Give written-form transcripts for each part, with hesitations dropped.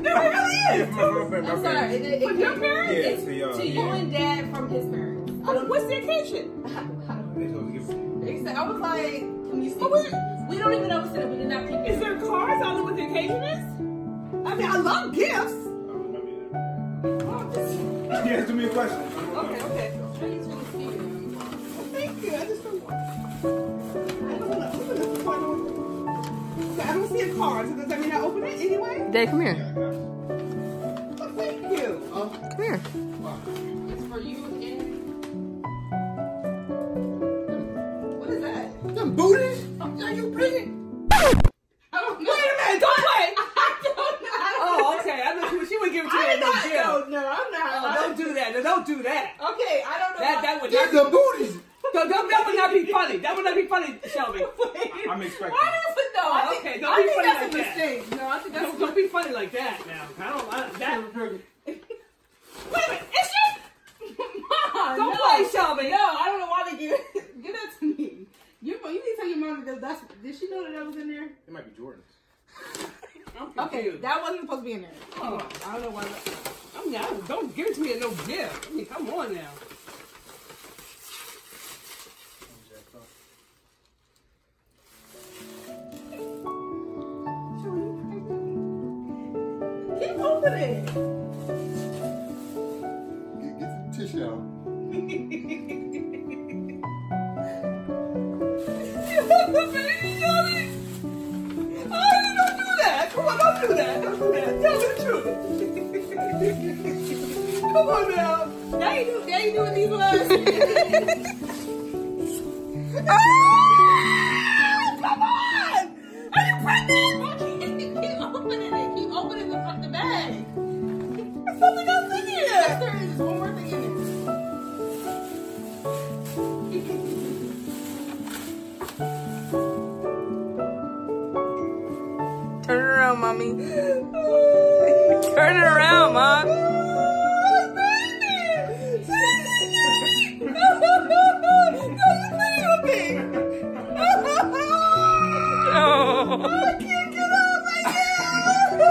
There really is. I'm sorry. From your parents? Yeah, to you and dad from his parents. What's the occasion? I was like, can you see? We don't even know what's in it. We did not think. Is there cards? I don't know what the occasion is. I mean, I love gifts. Yes, do me a question. Okay. Thank you. I just don't want to. I don't see a card, so does that mean I open it anyway? Dave, come here. Oh, thank you. Come here. It's for you and... What is that? Them booties? Are you bringing? I don't know. Wait a minute, don't play. I don't know. Oh, okay. I know she would give it to me. No, I'm not. Don't do that. Okay, I don't know. That would not be booties. That would not be funny. That would not be funny, Shelby. I'm expecting. Why does it though? Okay, don't be funny like that. I think that's a mistake. No, I think that's don't be funny like that now. I don't. Wait a minute, it's just Mom. Don't play, Shelby. No, I don't know why they give that to me. You need to tell your mom that that's. Did she know that that was in there? It might be Jordans. Okay, that wasn't supposed to be in there. Oh, I don't know why. I mean, don't give it to me at no gift. I mean, come on now. Keep opening. Get the tissue out. Don't do that. Tell me the truth. Come on now. Now you knew what these was. Oh, come on! Are you pregnant? Keep opening the fucking bag. There's something else in here. Yes, there is. One more thing in it. Turn around, mommy. Turn it around, Mom. Oh, baby! No, you're playing with me! Oh, I can't get off my head! Oh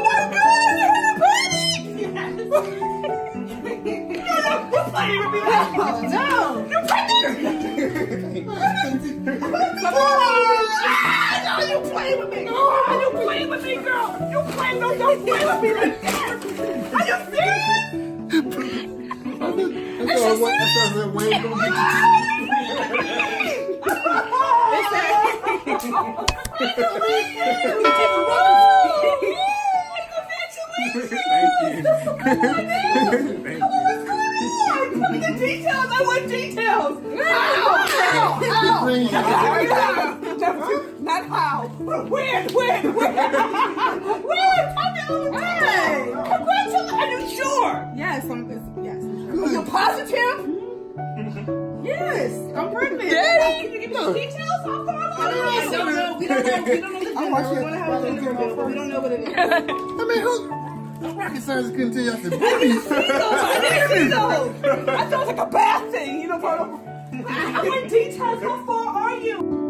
my God, you're playing! You're playing with me! Oh, no! You're playing! Oh, no, you're playing with me! Oh, you're playing with me, girl! Don't play with me like that! Are you serious? Congratulations! Tell me the details! I want details! Not how! Where? Hey! Congratulations! Are you sure? Yes, I'm sure. You're positive? Yes, I'm pregnant. Daddy! Can you give me some details? I don't know. We don't know. We don't know what it is. I mean, who? Rocket science couldn't tell you after boobies. I thought it was like a bath thing. I want details. How far are you?